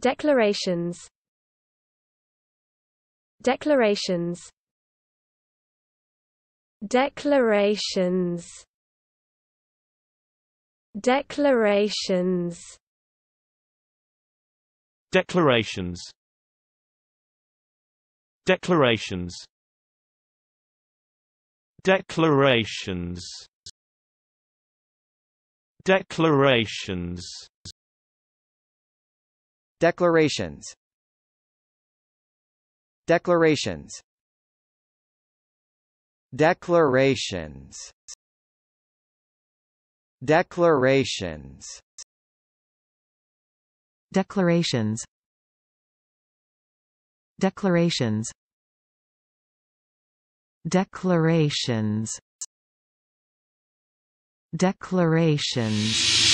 Declarations. Declarations. Declarations. Declarations. Declarations. Declarations. Declarations. Declarations. Declarations. Declarations. Declarations. Declarations. Declarations. Declarations. Declarations. Declarations.